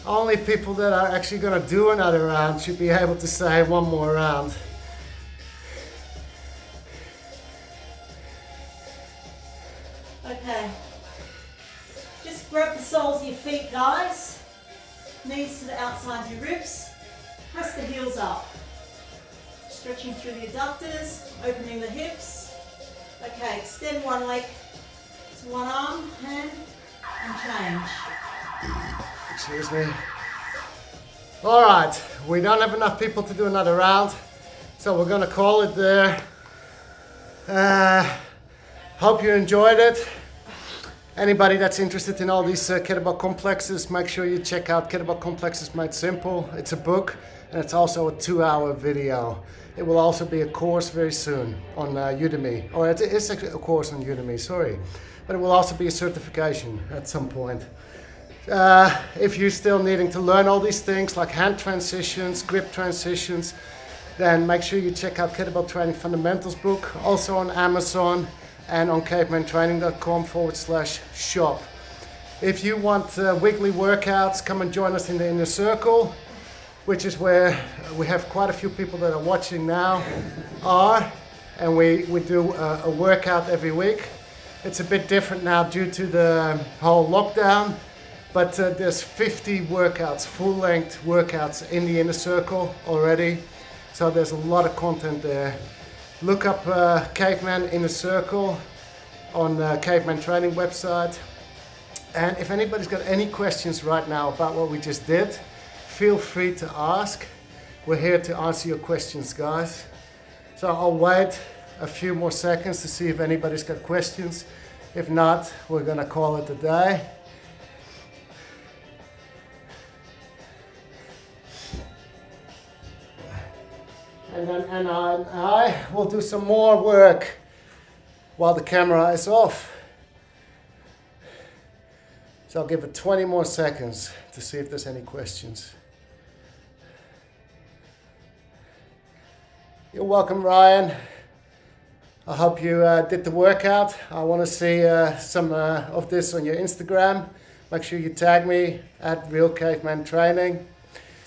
Only people that are actually going to do another round should be able to say one more round. Okay. Just grab the soles of your feet, guys. Knees to the outside of your ribs. Press the heels up. Stretching through the adductors, opening the hips. Okay, extend one leg to one arm, hand, and change. Excuse me. All right, we don't have enough people to do another round, so we're gonna call it there. Uh, hope you enjoyed it. Anybody that's interested in all these uh, kettlebell complexes, make sure you check out Kettlebell Complexes Made Simple. It's a book, and it's also a two-hour video. It will also be a course very soon on uh, Udemy, or it is a course on Udemy, sorry. But it will also be a certification at some point. Uh, if you're still needing to learn all these things like hand transitions, grip transitions, then make sure you check out Kettlebell Training Fundamentals book, also on Amazon and on caveman training dot com forward slash shop. If you want uh, weekly workouts, come and join us in the Inner Circle, which is where we have quite a few people that are watching now are, and we, we do a, a workout every week. It's a bit different now due to the whole lockdown, but uh, there's fifty workouts, full-length workouts in the Inner Circle already, so there's a lot of content there. Look up uh, Caveman Inner Circle on the Caveman Training website, and if anybody's got any questions right now about what we just did, feel free to ask. We're here to answer your questions, guys. So I'll wait a few more seconds to see if anybody's got questions. If not, we're gonna call it a day. And then Anna and I will do some more work while the camera is off. So I'll give it twenty more seconds to see if there's any questions. You're welcome, Ryan. I hope you uh, did the workout. I want to see uh, some uh, of this on your Instagram. Make sure you tag me at Real Caveman Training.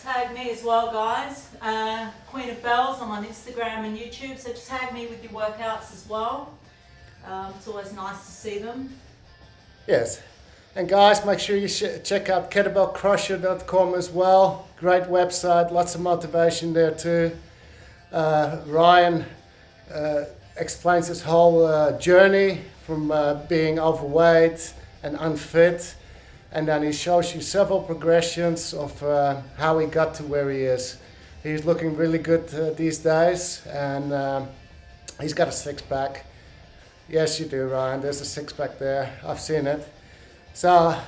Tag me as well, guys. Uh, Queen of Bells, I'm on Instagram and YouTube, so tag me with your workouts as well. Um, it's always nice to see them. Yes. And guys, make sure you sh check out kettlebell crusher dot com as well. Great website, lots of motivation there too. Uh, Ryan uh, explains his whole uh, journey from uh, being overweight and unfit. And then he shows you several progressions of uh, how he got to where he is. He's looking really good uh, these days, and uh, he's got a six pack. Yes, you do, Ryan. There's a six pack there. I've seen it. So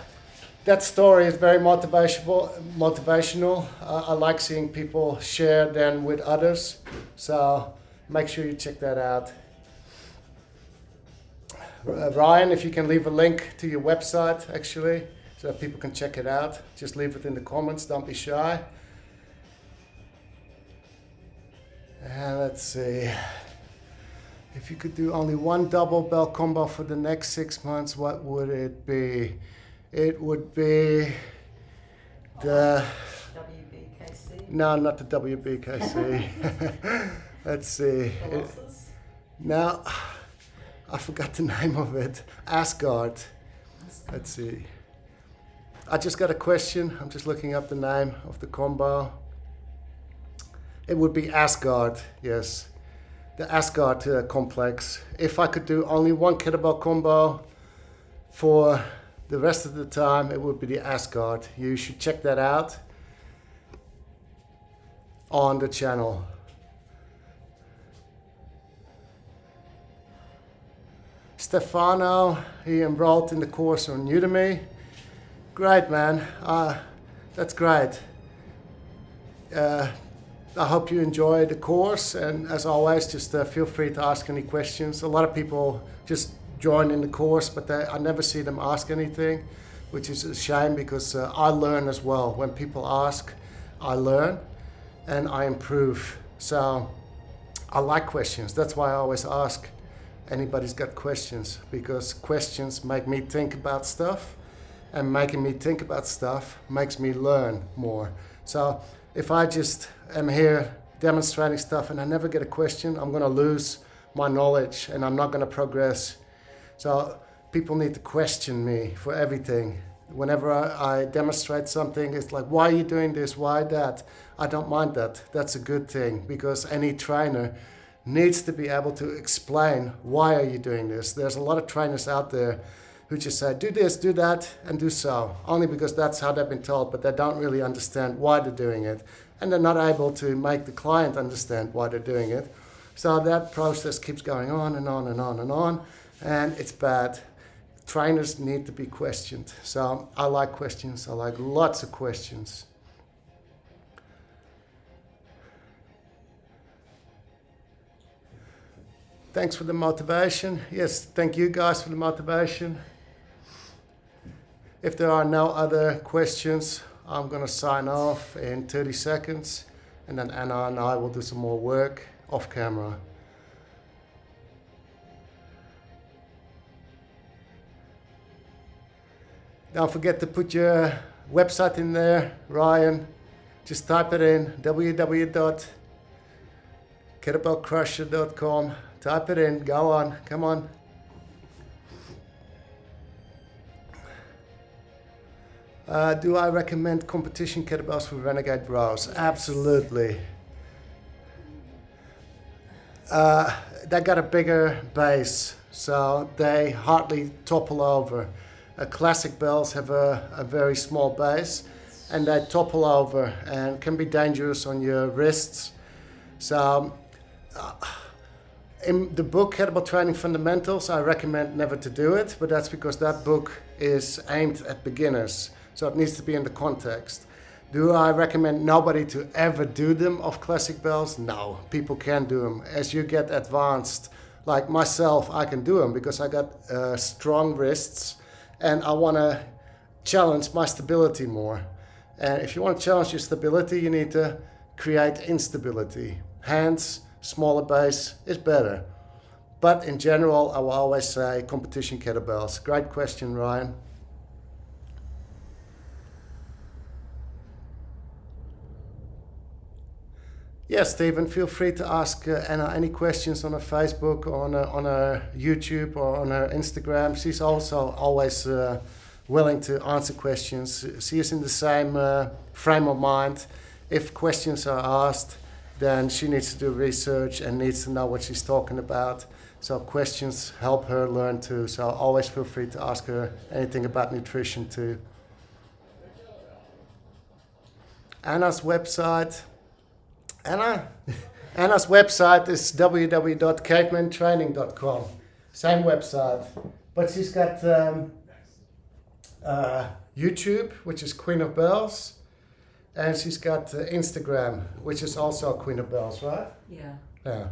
that story is very motivational. motivational. Uh, I like seeing people share them with others. So make sure you check that out. Uh, Ryan, if you can leave a link to your website, actually, so that people can check it out. Just leave it in the comments. Don't be shy. And let's see. If you could do only one double bell combo for the next six months, what would it be? It would be the... W B K C? No, not the W B K C. Let's see. It, now, I forgot the name of it. Asgard. Let's see. I just got a question. I'm just looking up the name of the combo. It would be Asgard, yes. The Asgard uh, complex. If I could do only one kettlebell combo for the rest of the time, it would be the Asgard. You should check that out on the channel. Stefano, he enrolled in the course on Udemy. Great, man. Uh, that's great. Uh, I hope you enjoy the course, and as always, just uh, feel free to ask any questions. A lot of people just join in the course, but they, I never see them ask anything, which is a shame, because uh, I learn as well. When people ask, I learn and I improve. So I like questions. That's why I always ask anybody's got questions, because questions make me think about stuff, and making me think about stuff makes me learn more. So if I just am here demonstrating stuff and I never get a question, I'm going to lose my knowledge and I'm not going to progress. So people need to question me for everything. Whenever I, I demonstrate something, it's like, why are you doing this? Why that? I don't mind that. That's a good thing, because any trainer needs to be able to explain, why are you doing this? There's a lot of trainers out there who just say, do this, do that, and do so, only because that's how they've been told, but they don't really understand why they're doing it. And they're not able to make the client understand why they're doing it. So that process keeps going on and on and on and on, and it's bad. Trainers need to be questioned. So I like questions. I like lots of questions. Thanks for the motivation. Yes, thank you guys for the motivation. If there are no other questions, I'm going to sign off in thirty seconds, and then Anna and I will do some more work off camera. Don't forget to put your website in there, Ryan. Just type it in, w w w dot kettlebell crusher dot com. Type it in, go on, come on. Uh, do I recommend competition kettlebells for renegade bros? Absolutely. Uh, they got a bigger base, so they hardly topple over. Uh, classic bells have a, a very small base, and they topple over and can be dangerous on your wrists. So uh, in the book Kettlebell Training Fundamentals, I recommend never to do it, but that's because that book is aimed at beginners, so it needs to be in the context. Do I recommend nobody to ever do them off classic bells? No, people can do them. As you get advanced, like myself, I can do them because I got uh, strong wrists, and I want to challenge my stability more. And if you want to challenge your stability, you need to create instability. Hence, smaller base is better. But in general, I will always say competition kettlebells. Great question, Ryan. Yes, Stephen, feel free to ask uh, Anna any questions on her Facebook, on her, on her YouTube, or on her Instagram. She's also always uh, willing to answer questions. She is in the same uh, frame of mind. If questions are asked, then she needs to do research and needs to know what she's talking about. So questions help her learn too. So always feel free to ask her anything about nutrition too. Anna's website. Anna? Anna's website is w w w dot caveman training dot com. Same website. But she's got um, uh, YouTube, which is Queen of Bells. And she's got uh, Instagram, which is also Queen of Bells, right? Yeah. Yeah.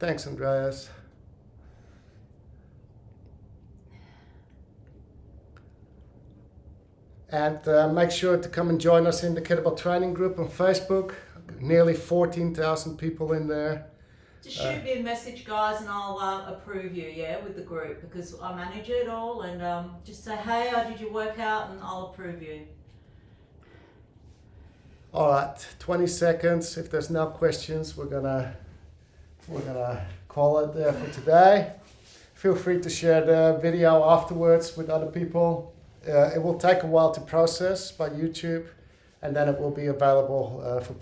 Thanks, Andreas. And uh, make sure to come and join us in the Kettlebell Training Group on Facebook. Nearly fourteen thousand people in there. Just uh, shoot me a message, guys, and I'll uh, approve you, yeah, with the group, because I manage it all, and um, just say, hey, I did your workout, and I'll approve you. All right, twenty seconds. If there's no questions, we're gonna we're gonna call it there for today. Feel free to share the video afterwards with other people. Uh, it will take a while to process by YouTube, and then it will be available uh, for people.